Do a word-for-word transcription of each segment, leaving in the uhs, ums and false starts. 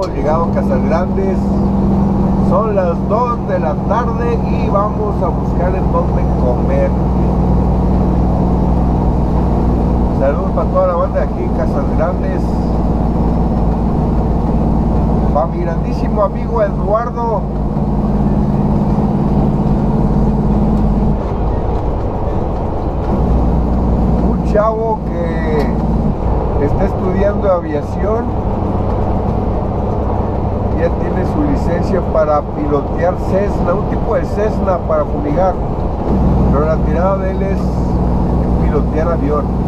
hemos llegado a Casas Grandes. Son las dos de la tarde y vamos a buscar en dónde comer. Saludos para toda la banda de aquí en Casas Grandes. Para mi grandísimo amigo Eduardo. Un chavo que está estudiando aviación. Ya tiene su licencia para pilotear Cessna, un tipo de Cessna para fumigar. Pero la tirada de él es pilotear avión.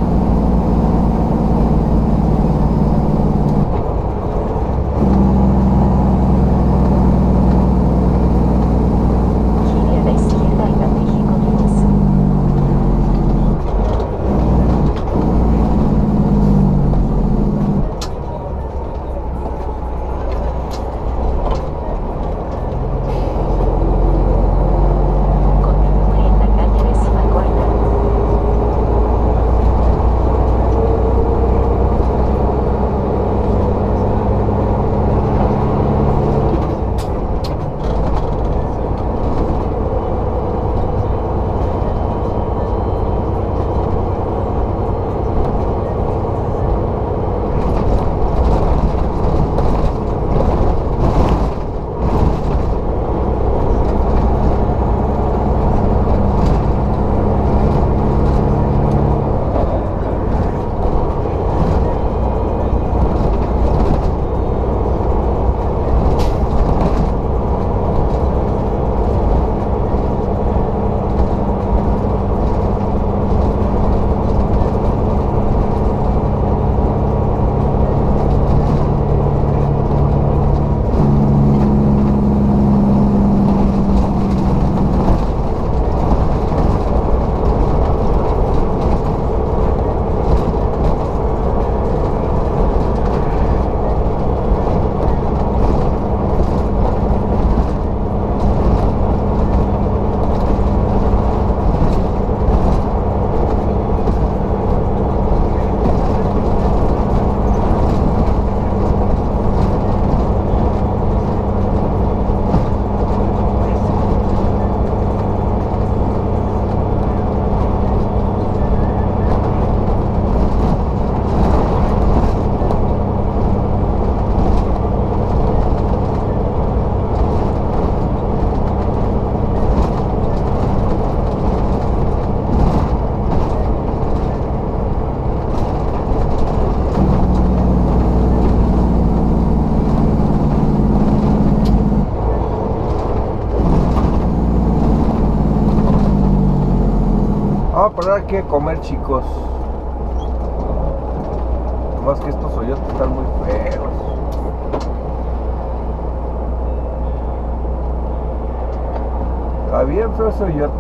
Que comer, chicos, más que estos hoyos están muy feos. Está bien feo ese hoyote.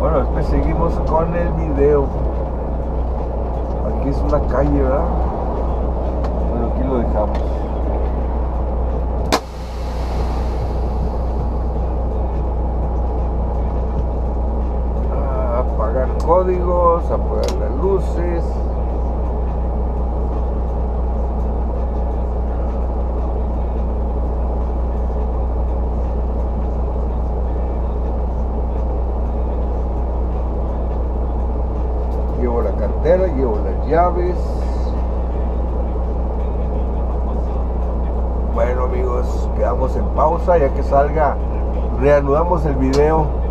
Bueno, después seguimos con el video. Aquí es una calle, ¿verdad? Bueno, aquí lo dejamos. Ah, apagar códigos, apagar las luces. Llevo la cartera, llevo las llaves. Bueno, amigos, quedamos en pausa. Ya que salga, reanudamos el video.